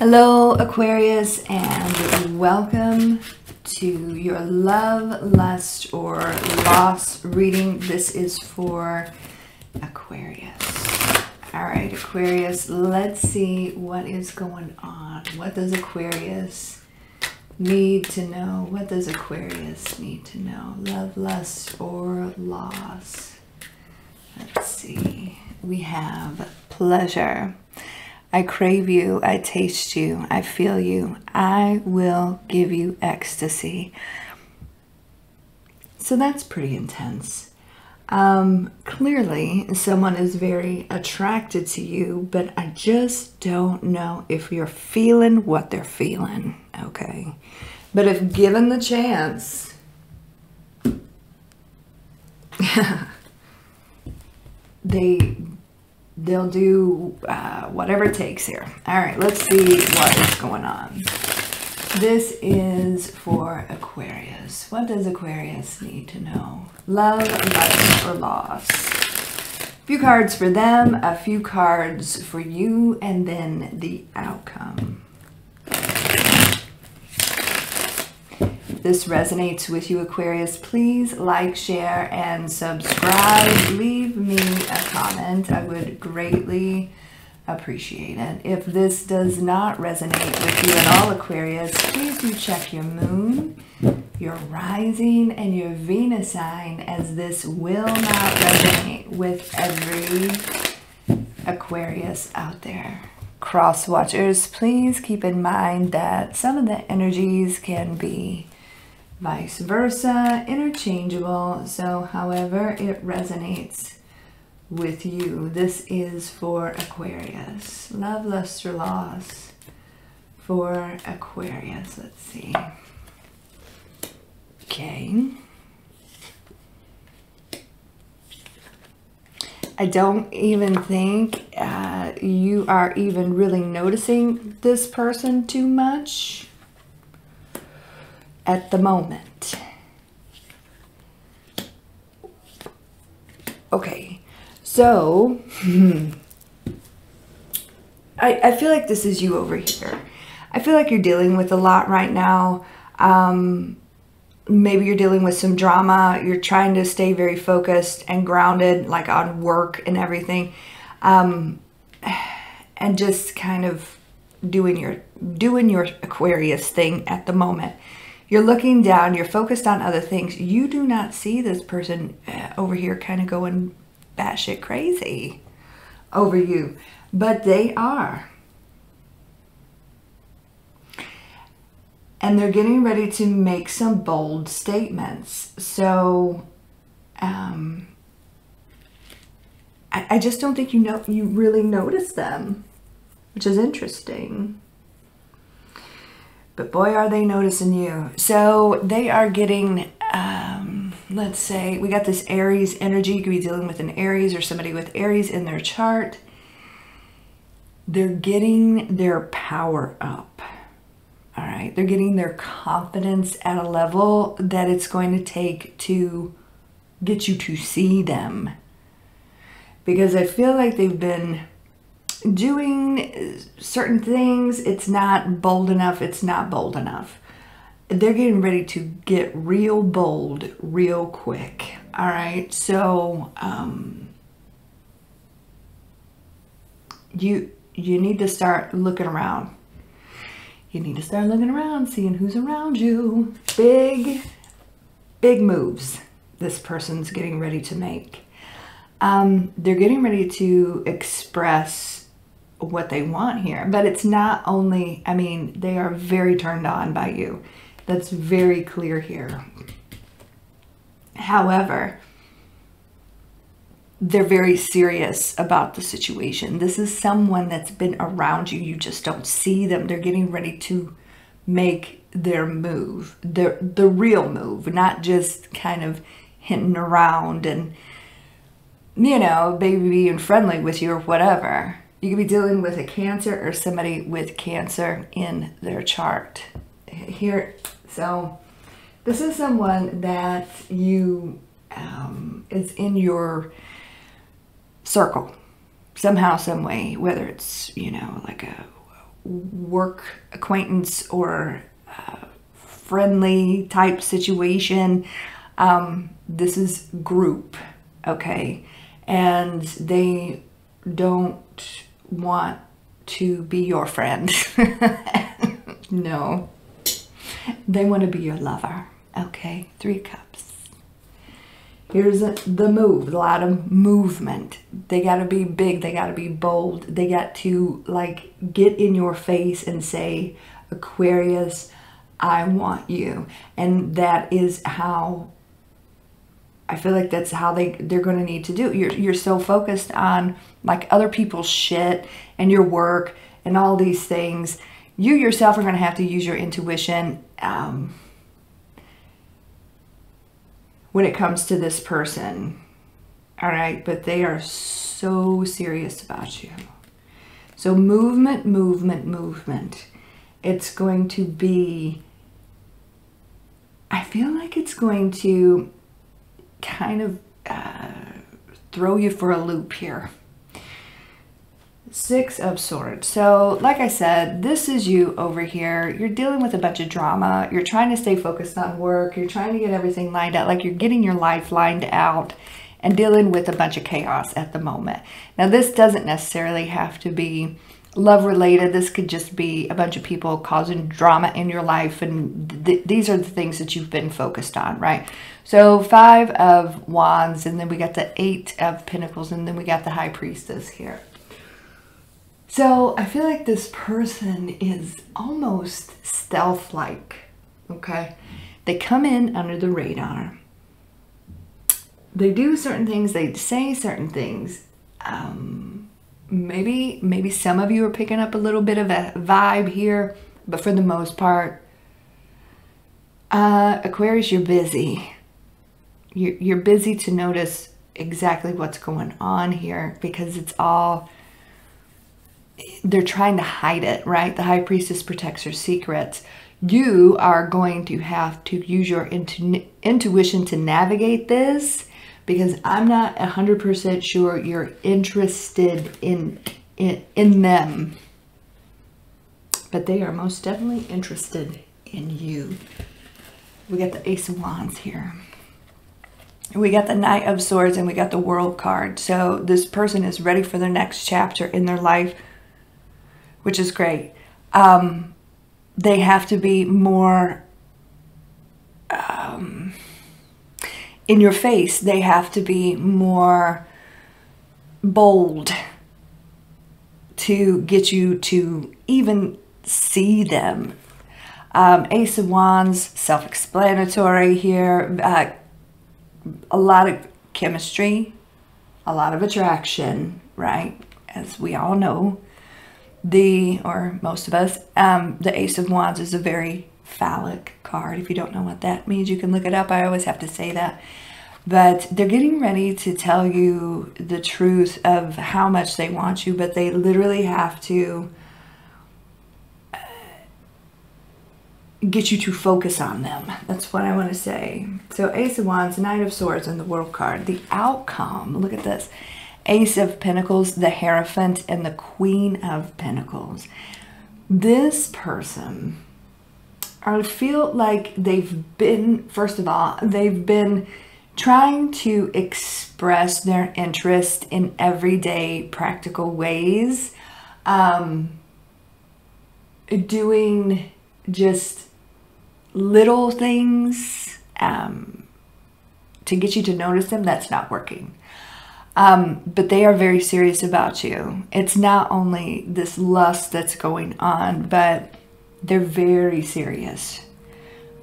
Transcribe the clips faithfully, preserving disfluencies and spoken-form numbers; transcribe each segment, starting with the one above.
Hello, Aquarius, and welcome to your love, lust, or loss reading. This is for Aquarius. All right, Aquarius, let's see what is going on. What does Aquarius need to know? What does Aquarius need to know? Love, lust, or loss? Let's see. We have pleasure. I crave you, I taste you, I feel you, I will give you ecstasy. So that's pretty intense. Um, clearly, someone is very attracted to you, but I just don't know if you're feeling what they're feeling, okay? But if given the chance, they... They'll do uh, whatever it takes here. All right, let's see what is going on. This is for Aquarius. What does Aquarius need to know? Love, lust, or loss? A few cards for them, a few cards for you, and then the outcome. If this resonates with you, Aquarius, please like, share, and subscribe. Leave me a comment. I would greatly appreciate it. If this does not resonate with you at all, Aquarius, please do check your moon, your rising, and your Venus sign, as this will not resonate with every Aquarius out there. Cross watchers, please keep in mind that some of the energies can be vice versa, interchangeable, so however it resonates with you. This is for Aquarius. Love, lust, or loss for Aquarius. Let's see. Okay. I don't even think uh, you are even really noticing this person too much at the moment. Okay, so hmm, I, I feel like this is you over here. I feel like you're dealing with a lot right now. Um, Maybe you're dealing with some drama. You're trying to stay very focused and grounded, like on work and everything, um, and just kind of doing your doing your Aquarius thing at the moment. You're looking down. You're focused on other things. You do not see this person over here kind of going batshit crazy over you, but they are. And they're getting ready to make some bold statements. So, um, I, I just don't think you know you really notice them, which is interesting. But boy, are they noticing you. So they are getting, um, let's say, we got this Aries energy. You could be dealing with an Aries or somebody with Aries in their chart. They're getting their power up. All right, they're getting their confidence at a level that it's going to take to get you to see them. Because I feel like they've been doing certain things. It's not bold enough. It's not bold enough. They're getting ready to get real bold real quick. All right, so um, you, you need to start looking around. You need to start looking around, seeing who's around you. Big, big moves this person's getting ready to make. Um, they're getting ready to express what they want here. But it's not only, I mean, they are very turned on by you. That's very clear here. However, they're very serious about the situation. This is someone that's been around you. You just don't see them. They're getting ready to make their move, the, the real move, not just kind of hinting around and, you know, maybe being friendly with you or whatever. You could be dealing with a Cancer or somebody with Cancer in their chart here. So this is someone that you, um, is in your circle somehow, some way, whether it's, you know, like a work acquaintance or uh, friendly type situation. Um, this is group, okay? And they don't want to be your friend. No. They want to be your lover, okay? Three Cups. Here's a, the move, a lot of movement. They got to be big, they got to be bold. They got to like get in your face and say, Aquarius, I want you. And that is how, I feel like that's how they, they're going to need to do it. You're, you're so focused on like other people's shit and your work and all these things. You yourself are going to have to use your intuition um, when it comes to this person. All right. But they are so serious about you. So movement, movement, movement. It's going to be, I feel like it's going to kind of uh, throw you for a loop here. Six of Swords. So like I said, this is you over here. You're dealing with a bunch of drama. You're trying to stay focused on work. You're trying to get everything lined out. Like you're getting your life lined out and dealing with a bunch of chaos at the moment. Now this doesn't necessarily have to be love related. This could just be a bunch of people causing drama in your life. And th these are the things that you've been focused on, right? So Five of Wands, and then we got the Eight of Pentacles, and then we got the High Priestess here. So I feel like this person is almost stealth-like, okay? They come in under the radar. They do certain things, they say certain things. Um, maybe, maybe some of you are picking up a little bit of a vibe here, but for the most part, uh, Aquarius, you're busy. You're, you're busy to notice exactly what's going on here because it's all... they're trying to hide it, right? The High Priestess protects her secrets. You are going to have to use your intu intuition to navigate this because I'm not one hundred percent sure you're interested in, in, in them. But they are most definitely interested in you. We got the Ace of Wands here. We got the Knight of Swords and we got the World card. So this person is ready for their next chapter in their life, which is great. Um, they have to be more um, in your face. They have to be more bold to get you to even see them. Um, Ace of Wands, self-explanatory here. Uh, a lot of chemistry, a lot of attraction, right? As we all know. The, or most of us, um, the Ace of Wands is a very phallic card. If you don't know what that means, you can look it up. I always have to say that. But they're getting ready to tell you the truth of how much they want you, but they literally have to get you to focus on them. That's what I want to say. So Ace of Wands, Knight of Swords, and the World card. The outcome, look at this. Ace of Pentacles, the Hierophant, and the Queen of Pentacles. This person, I feel like they've been, first of all, they've been trying to express their interest in everyday practical ways. Um, doing just little things um, to get you to notice them, that's not working. Um, but they are very serious about you. It's not only this lust that's going on, but they're very serious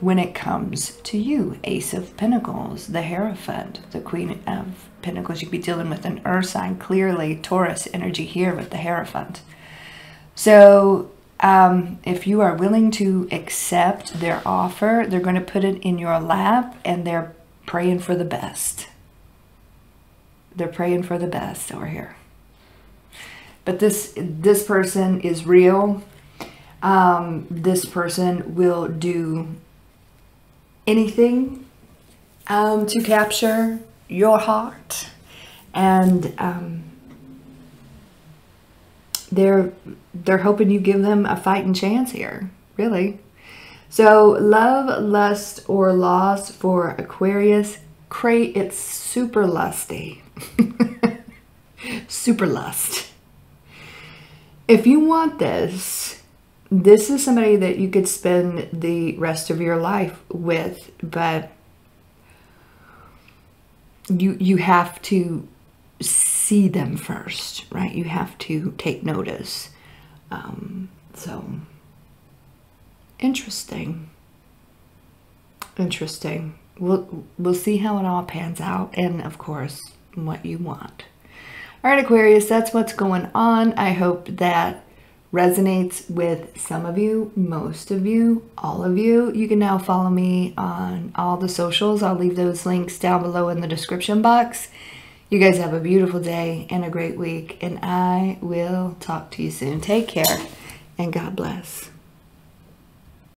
when it comes to you. Ace of Pentacles, the Hierophant, the Queen of Pentacles. You'd be dealing with an earth sign, clearly Taurus energy here with the Hierophant. So um, if you are willing to accept their offer, they're going to put it in your lap and they're praying for the best. They're praying for the best over here. But this this person is real. Um, this person will do anything um, to capture your heart. And um, they're they're hoping you give them a fighting chance here, really. So love, lust, or loss for Aquarius. Crate, it's super lusty. Super lust. If you want this, this is somebody that you could spend the rest of your life with, but you you have to see them first, right? You have to take notice. Um, so, interesting. Interesting. We'll, we'll see how it all pans out, and of course, what you want. All right, Aquarius, that's what's going on. I hope that resonates with some of you, most of you, all of you. You can now follow me on all the socials. I'll leave those links down below in the description box. You guys have a beautiful day and a great week, and I will talk to you soon. Take care, and God bless.